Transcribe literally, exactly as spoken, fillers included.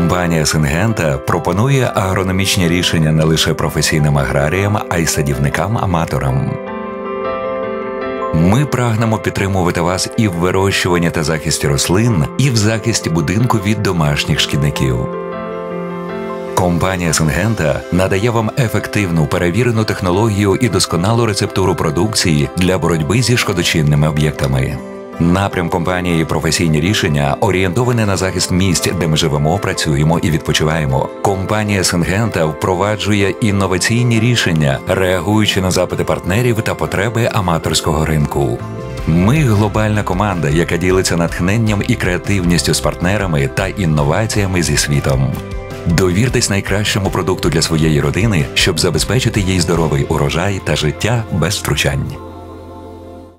Компанія Syngenta пропонує агрономічні рішення не лише професійним аграріям, а й садівникам-аматорам. Ми прагнемо підтримувати вас і в вирощуванні та захисті рослин, і в захисті будинку від домашніх шкідників. Компанія Syngenta надає вам ефективну, перевірену технологію і досконалу рецептуру продукції для боротьби зі шкодочинними об'єктами. Напрям компанії «Професійні рішення» орієнтований на захист місць, де ми живемо, працюємо і відпочиваємо. Компанія Syngenta впроваджує інноваційні рішення, реагуючи на запити партнерів та потреби аматорського ринку. Ми – глобальна команда, яка ділиться натхненням і креативністю з партнерами та інноваціями зі світом. Довіртесь найкращому продукту для своєї родини, щоб забезпечити їй здоровий урожай та життя без втручань.